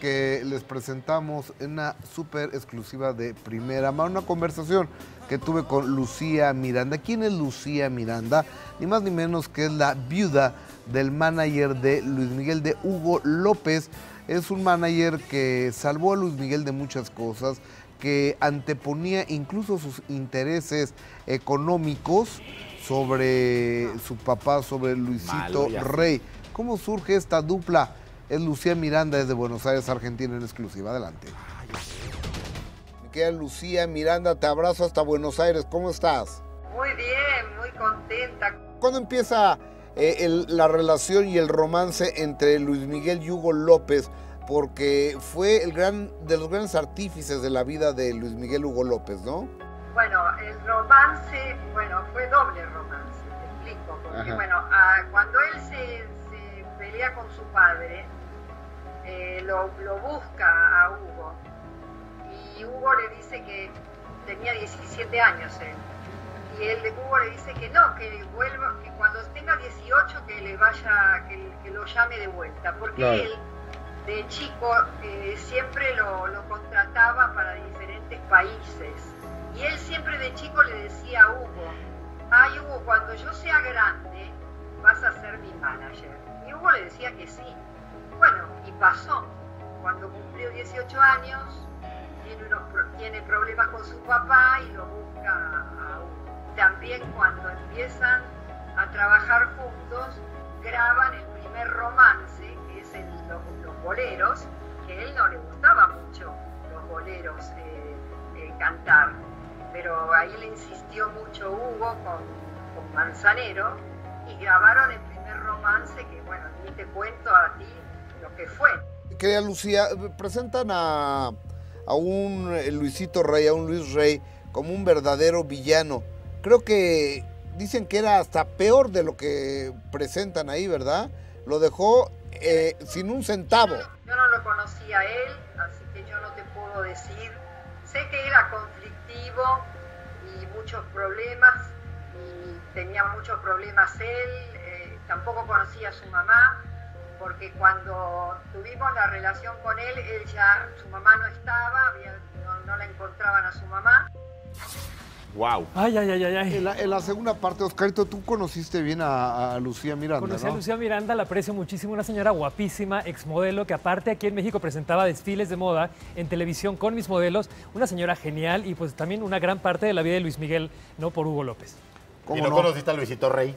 Que les presentamos una súper exclusiva de Primera Mano, una conversación que tuve con Lucía Miranda. ¿Quién es Lucía Miranda? Ni más ni menos que es la viuda del manager de Luis Miguel, de Hugo López. Es un manager que salvó a Luis Miguel de muchas cosas, que anteponía incluso sus intereses económicos sobre su papá, sobre Luisito Rey. ¿Cómo surge esta dupla? Es Lucía Miranda desde Buenos Aires, Argentina, en exclusiva. Adelante. Me queda Lucía Miranda, te abrazo hasta Buenos Aires. ¿Cómo estás? Muy bien, muy contenta. ¿Cuándo empieza la relación y el romance entre Luis Miguel y Hugo López? Porque fue de los grandes artífices de la vida de Luis Miguel, Hugo López, ¿no? Bueno, el romance, bueno, fue doble romance, te explico. Porque, bueno, cuando él se pelea con su padre, lo busca a Hugo y Hugo le dice que tenía 17 años él, y Hugo le dice que no, que vuelva, que cuando tenga 18 que lo llame de vuelta, porque él de chico siempre lo contrataba para diferentes países y él siempre de chico le decía a Hugo: ay, Hugo, cuando yo sea grande vas a ser mi manager. Y Hugo le decía que sí. Bueno, y pasó. Cuando cumplió 18 años, tiene problemas con su papá y lo busca a Hugo. También cuando empiezan a trabajar juntos, graban el primer romance, que es los boleros, que a él no le gustaba mucho los boleros cantar. Pero ahí le insistió mucho Hugo con Manzanero y grabaron el primer romance que, bueno, ni te cuento a ti lo que fue. Querida Lucía, presentan a un Luisito Rey, a un Luis Rey, como un verdadero villano. Creo que dicen que era hasta peor de lo que presentan ahí, ¿verdad? Lo dejó sin un centavo. Yo no lo conocía a él, así que yo no te puedo decir. Sé que era conflictivo y muchos problemas, y tenía muchos problemas él. Tampoco conocía a su mamá, porque cuando tuvimos la relación con él, su mamá no estaba, no la encontraban a su mamá. Wow. Ay, ay, ay, ay. En la segunda parte, Oscarito, tú conociste bien a Lucía Miranda, Conocí a Lucía Miranda, la aprecio muchísimo, una señora guapísima, exmodelo, que aparte aquí en México presentaba desfiles de moda en televisión con mis modelos, una señora genial y pues también una gran parte de la vida de Luis Miguel, ¿no? Por Hugo López. ¿Y no conociste a Luisito Rey?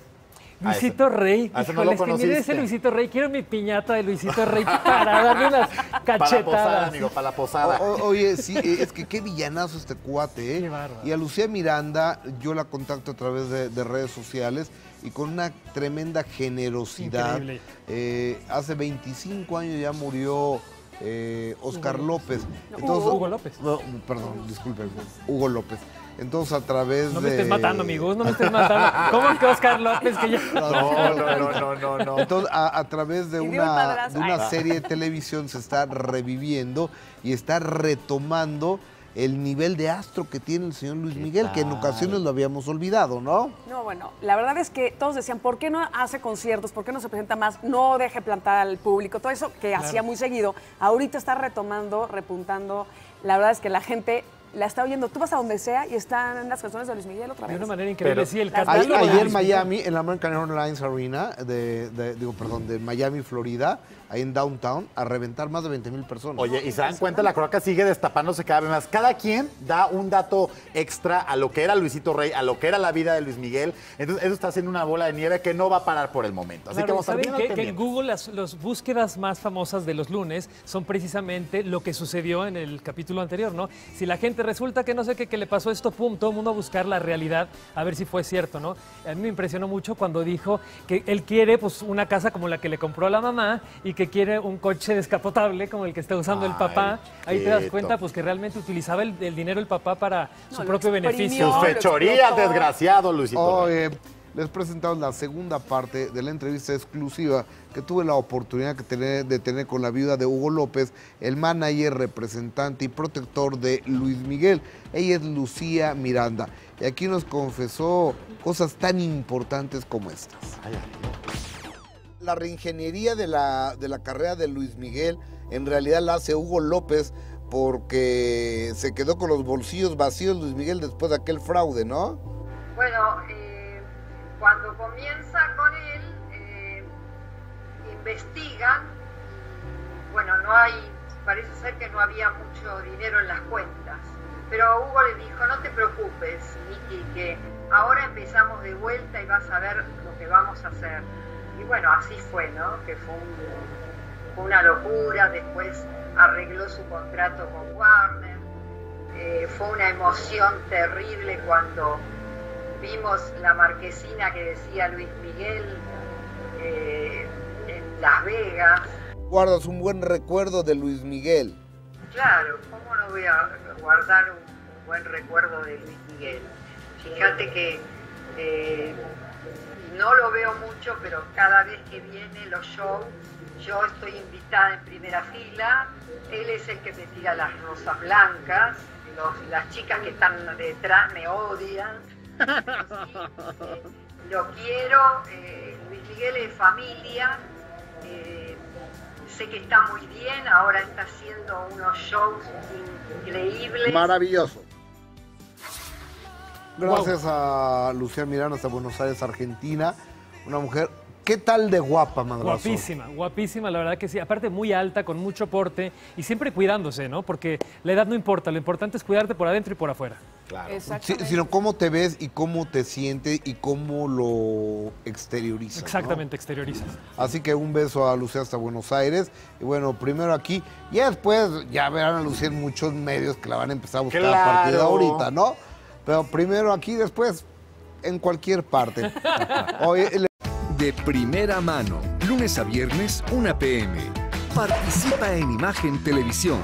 Luisito Rey, híjole, es que mire ese Luisito Rey, quiero mi piñata de Luisito Rey para darle unas cachetadas. Para la posada, amigo, para la posada. Oye, sí, es que qué villanazo este cuate, ¿eh? Qué bárbaro. Y a Lucía Miranda yo la contacto a través de redes sociales y con una tremenda generosidad. Increíble. Hace 25 años ya murió Hugo López. No, perdón, disculpen, Hugo López. Entonces, a través de... No me estés matando, amigos, no me estés matando. ¿Cómo que Oscar López? Que yo... No. Entonces, a través de una serie de televisión se está reviviendo y está retomando el nivel de astro que tiene el señor Luis Miguel, que en ocasiones lo habíamos olvidado, ¿no? No, bueno, la verdad es que todos decían, ¿por qué no hace conciertos? ¿Por qué no se presenta más? No deje plantar al público. Todo eso que hacía muy seguido, ahorita está retomando, repuntando. La verdad es que la gente... la está oyendo, tú vas a donde sea y están las canciones de Luis Miguel otra vez. De una manera increíble, sí, el catálogo. Ayer en Miami, en la American Airlines Arena, de Miami, Florida, ahí en Downtown, a reventar más de 20,000 personas. Oye, y se dan cuenta, la croaca sigue destapándose cada vez más. Cada quien da un dato extra a lo que era Luisito Rey, a lo que era la vida de Luis Miguel. Entonces, eso está haciendo una bola de nieve que no va a parar por el momento. Así que vamos a ver que en Google las búsquedas más famosas de los lunes son precisamente lo que sucedió en el capítulo anterior, ¿no? Si la gente resulta que no sé qué le pasó esto, pum, todo el mundo a buscar la realidad, a ver si fue cierto, ¿no? A mí me impresionó mucho cuando dijo que él quiere, pues, una casa como la que le compró a la mamá y que quiere un coche descapotable como el que está usando el papá. Ahí te das cuenta, pues, que realmente utilizaba el dinero del papá para su propio beneficio. Sus fechorías, desgraciado, Luisito. Les presentamos la segunda parte de la entrevista exclusiva que tuve la oportunidad de tener con la viuda de Hugo López, el manager, representante y protector de Luis Miguel. Ella es Lucía Miranda y aquí nos confesó cosas tan importantes como estas. La reingeniería de la carrera de Luis Miguel en realidad la hace Hugo López, porque se quedó con los bolsillos vacíos Luis Miguel después de aquel fraude, ¿no? Bueno, cuando comienza con él, investigan, bueno, no hay, parece ser que no había mucho dinero en las cuentas, pero Hugo le dijo, no te preocupes, Miki, que ahora empezamos de vuelta y vas a ver lo que vamos a hacer. Y bueno, así fue, ¿no? Que fue una locura, después arregló su contrato con Warner, fue una emoción terrible cuando vimos la marquesina que decía Luis Miguel en Las Vegas. ¿Guardas un buen recuerdo de Luis Miguel? Claro, ¿cómo no voy a guardar un buen recuerdo de Luis Miguel? Fíjate que no lo veo mucho, pero cada vez que viene los shows, yo estoy invitada en primera fila, él es el que me tira las rosas blancas, las chicas que están detrás me odian. Lo quiero, Luis Miguel es familia, sé que está muy bien, ahora está haciendo unos shows increíbles. Maravilloso. Gracias a Lucía Miranda hasta Buenos Aires, Argentina, una mujer... ¿Qué tal de guapa, Madrazo? Guapísima, guapísima, la verdad que sí. Aparte muy alta, con mucho porte y siempre cuidándose, ¿no? Porque la edad no importa, lo importante es cuidarte por adentro y por afuera. Claro. Exactamente. Sí, sino cómo te ves y cómo te sientes y cómo lo exteriorizas. Exactamente, ¿no? Exteriorizas. Así que un beso a Lucía hasta Buenos Aires. Y bueno, primero aquí y después ya verán a Lucía en muchos medios que la van a empezar a buscar a partir de ahorita, ¿no? Pero primero aquí, después en cualquier parte. De primera mano, lunes a viernes, 1 p.m. Participa en Imagen Televisión.